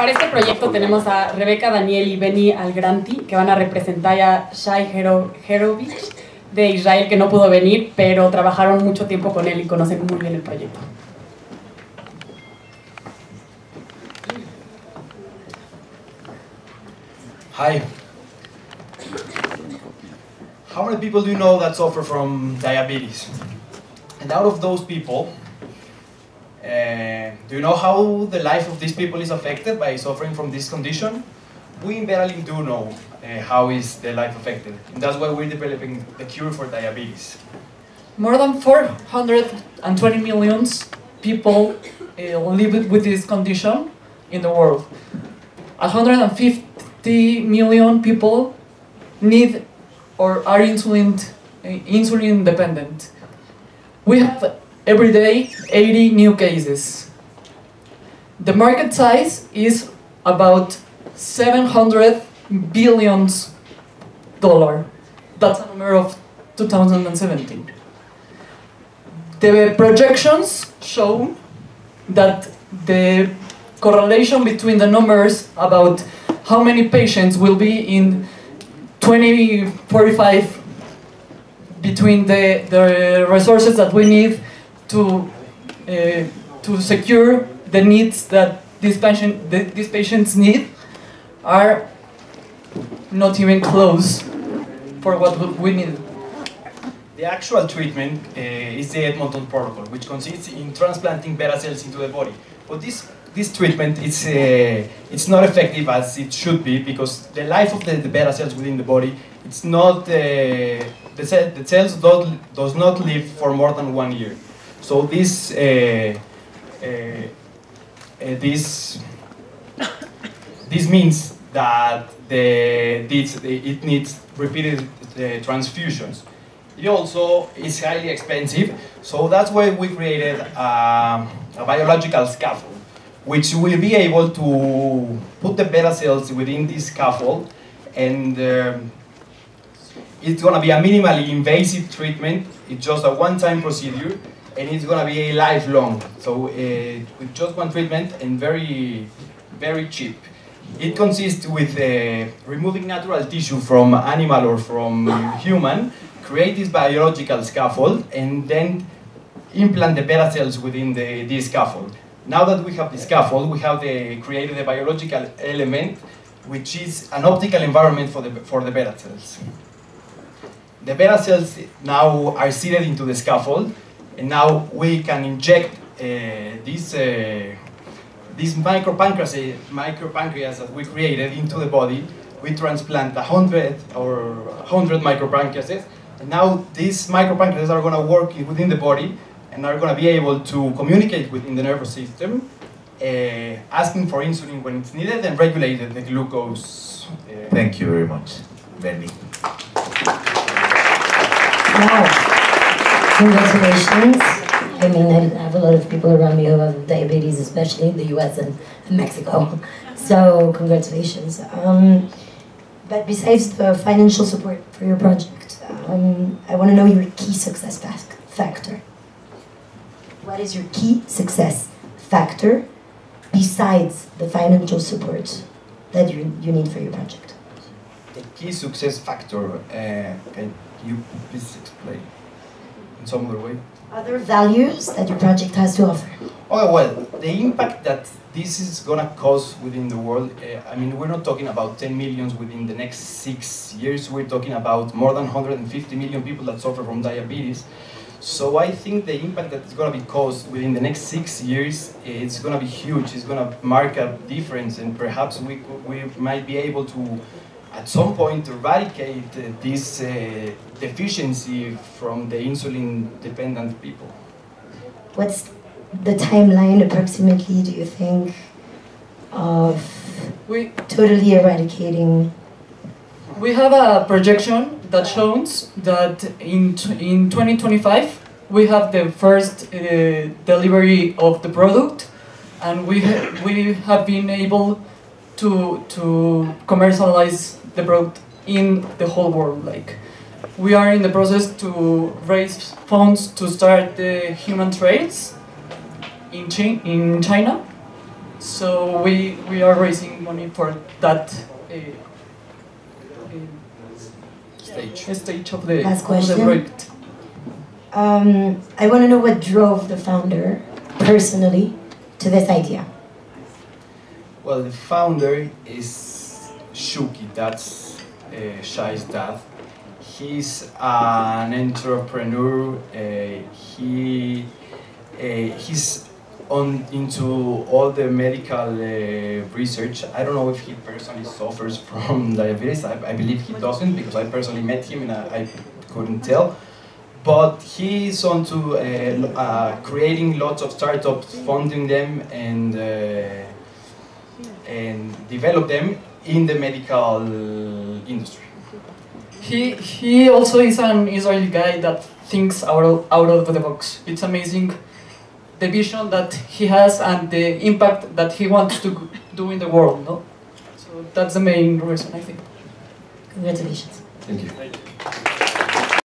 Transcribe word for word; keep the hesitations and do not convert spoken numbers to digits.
Para este proyecto tenemos a Rebeca, Daniel y Benny Algranti, que van a representar a Shai Herovich de Israel, que no pudo venir, pero trabajaron mucho tiempo con él y conocen muy bien el proyecto. Hi. How many people do you know that suffer from diabetes? And out of those people, uh, do you know how the life of these people is affected by suffering from this condition? We in Benny do know uh, how is the life affected, and that's why we're developing the cure for diabetes. More than four hundred twenty million people uh, live with this condition in the world. one hundred fifty million people need or are insulin, uh, insulin dependent. We have every day eighty new cases. The market size is about seven hundred billion dollars. That's a number of two thousand seventeen. The projections show that the correlation between the numbers about how many patients will be in twenty forty-five between the, the resources that we need to, uh, to secure the needs that these, patient, that these patients need are not even close for what we need. The actual treatment uh, is the Edmonton protocol, which consists in transplanting beta cells into the body. But this This treatment, it's, uh, it's not effective as it should be, because the life of the, the beta cells within the body, it's not, uh, the, cell, the cells do, does not live for more than one year. So this, uh, uh, uh, this, this means that the, this, it needs repeated uh, transfusions. It also is highly expensive, so that's why we created uh, a biological scaffold, which will be able to put the beta cells within this scaffold, and um, it's going to be a minimally invasive treatment. It's just a one-time procedure, and it's going to be a lifelong. So uh, with just one treatment and very, very cheap. It consists with uh, removing natural tissue from animal or from human, create this biological scaffold, and then implant the beta cells within the, the scaffold. Now that we have the scaffold, we have the, created a biological element, which is an optical environment for the, for the beta cells. The beta cells now are seated into the scaffold, and now we can inject uh, these, uh, these micropancreas, micropancreas that we created into the body. We transplant one hundred or one hundred micropancreases, and now these micropancreas are going to work within the body, and are going to be able to communicate within the nervous system, uh, asking for insulin when it's needed, and regulate the glucose. Uh, Thank you very much, Benny. Wow. Congratulations. I mean, I have a lot of people around me who have diabetes, especially in the U S and Mexico. So, congratulations. Um, but besides the financial support for your project, um, I want to know your key success factor. What is your key success factor besides the financial support that you, you need for your project? The key success factor, uh, can you please explain in some other way? Other values that your project has to offer? Oh, well, the impact that this is going to cause within the world, uh, I mean, we're not talking about ten million within the next six years. We're talking about more than one hundred fifty million people that suffer from diabetes. So I think the impact that is going to be caused within the next six years, it's going to be huge. It's going to mark a difference, and perhaps we, we might be able to, at some point, eradicate this uh, deficiency from the insulin-dependent people. What's the timeline, approximately, do you think, of we, totally eradicating? We have a projection that shows that in, in twenty twenty-five we have the first uh, delivery of the product, and we, ha we have been able to, to commercialize the product in the whole world. Like, we are in the process to raise funds to start the human trials in, chi in China, So we we are raising money for that uh, uh, stage stage of the last question. Of the project. Um, I want to know what drove the founder personally to this idea. Well, the founder is Shuki. That's uh, Shai's dad. He's an entrepreneur. Uh, he uh, he's on into all the medical uh, research. I don't know if he personally suffers from diabetes. I, I believe he doesn't, because I personally met him and I, I couldn't tell. But he's onto uh, uh, creating lots of startups, funding them, and uh, and develop them in the medical industry. He he also is an Israeli guy that thinks out of, out of the box. It's amazing the vision that he has and the impact that he wants to do in the world. No, so that's the main reason, I think. Congratulations. Thank you. Thank you.